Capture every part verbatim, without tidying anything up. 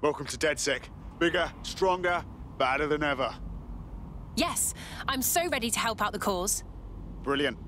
Welcome to Dead Sick. Bigger, stronger, badder than ever. Yes, I'm so ready to help out the cause. Brilliant.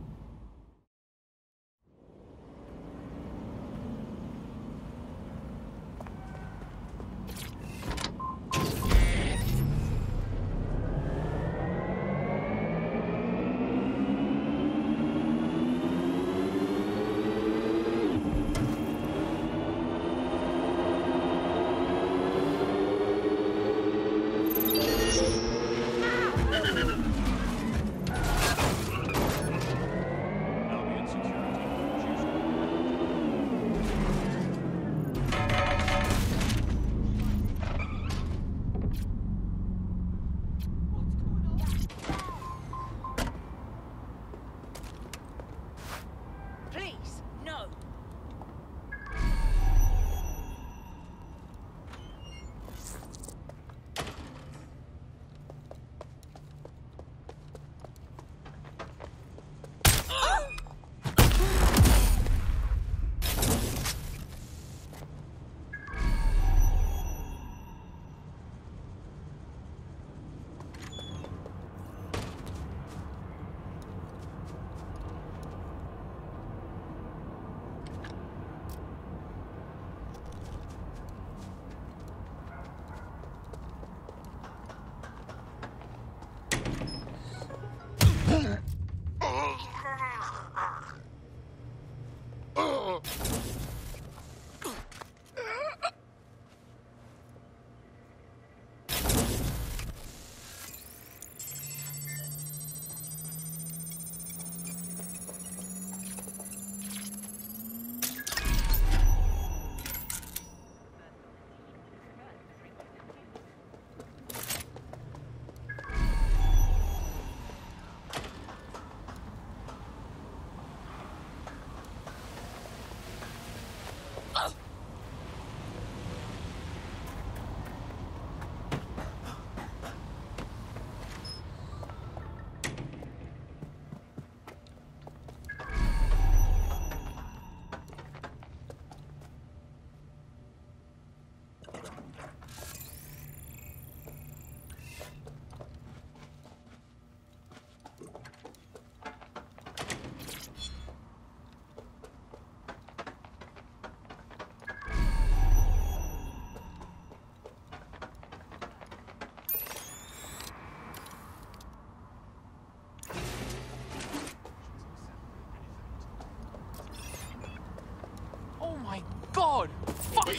God, fuck you!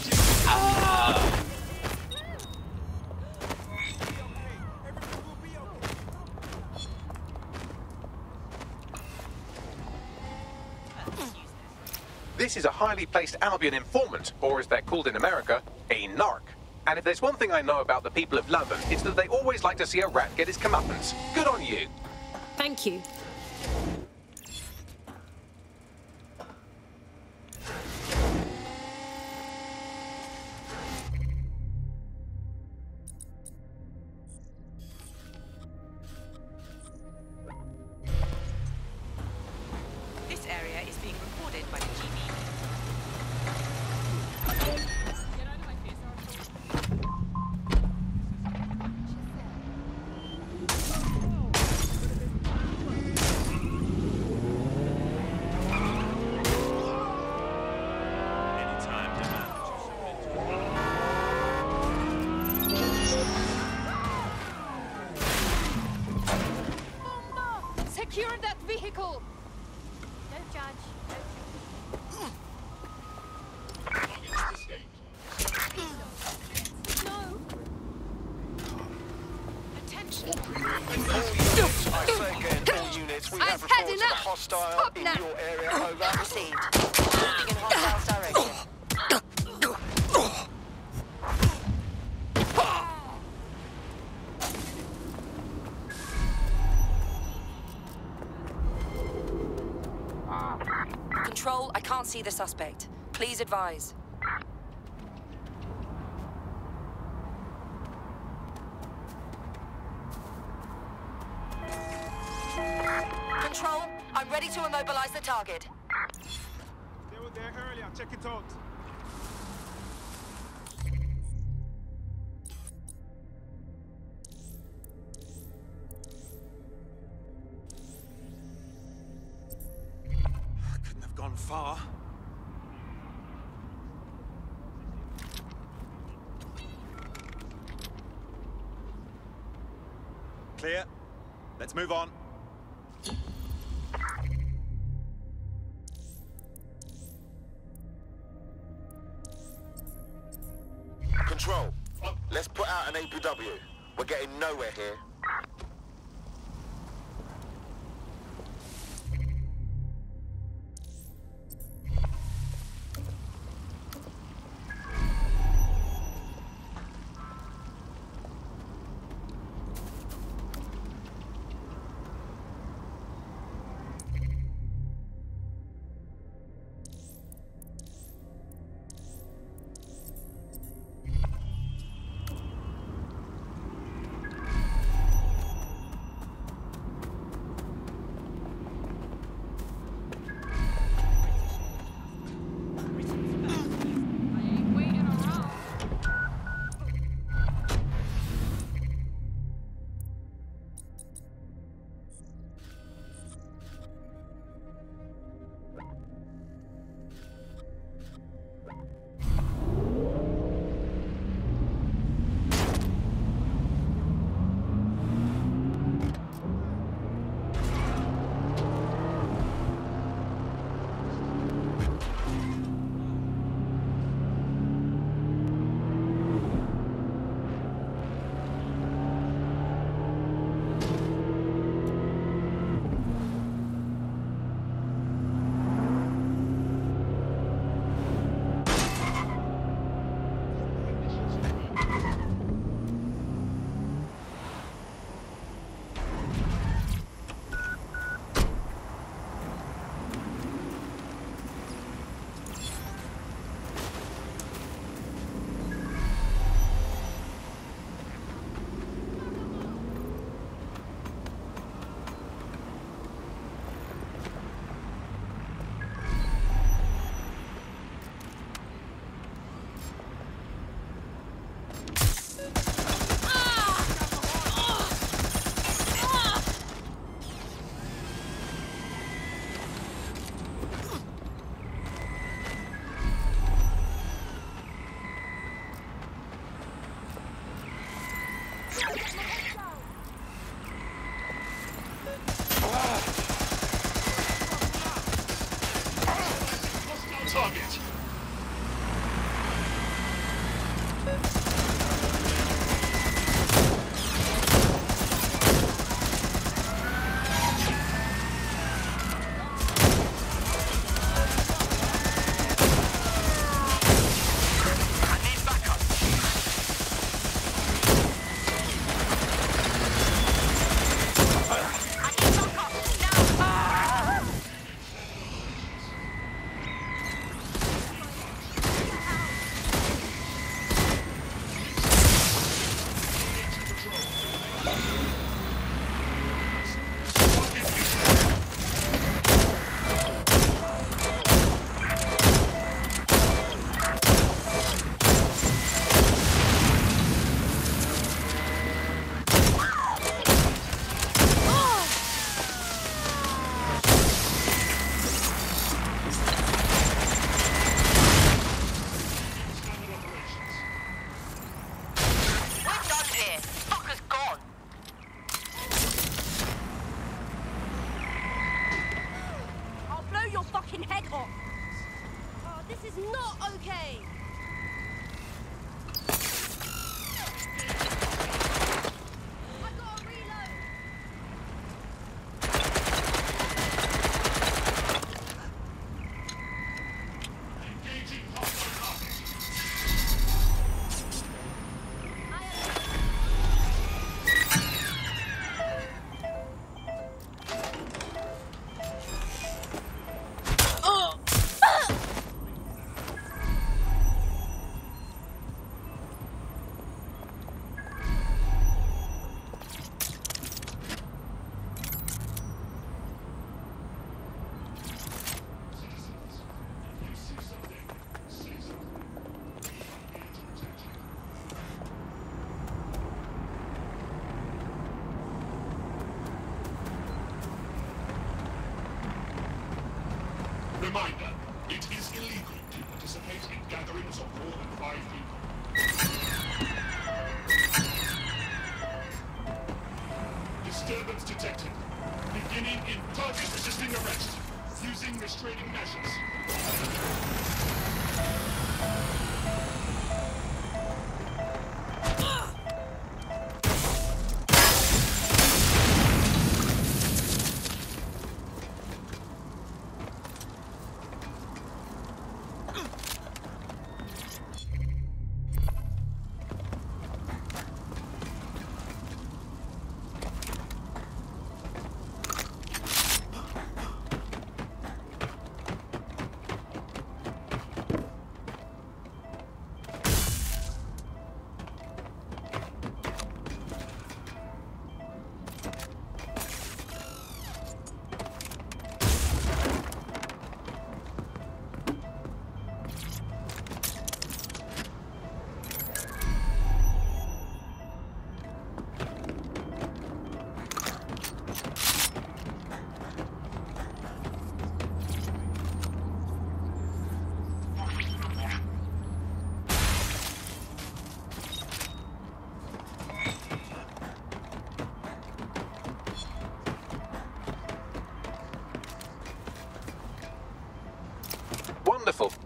Ah! This is a highly placed Albion informant, or as they're called in America, a narc. And if there's one thing I know about the people of London, it's that they always like to see a rat get his comeuppance. Good on you. Thank you. Secure that vehicle! Don't judge. Don't judge. I can't see the suspect. Please advise. Control, I'm ready to immobilize the target. They were there earlier. Check it out. Clear. Let's move on. Control, let's put out an A P W. We're getting nowhere here.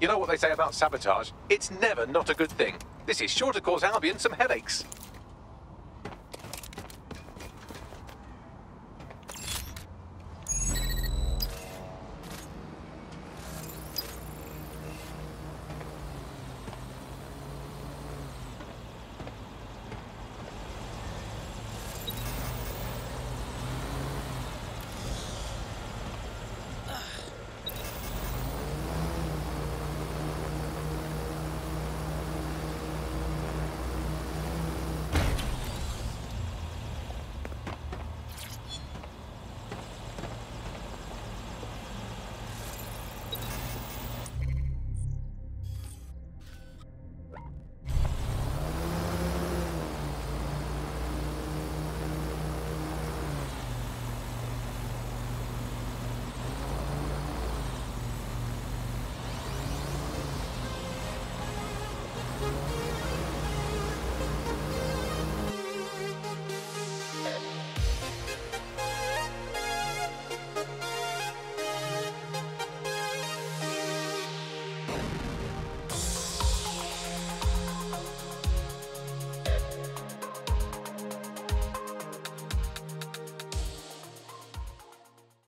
You know what they say about sabotage? It's never not a good thing. This is sure to cause Albion some headaches.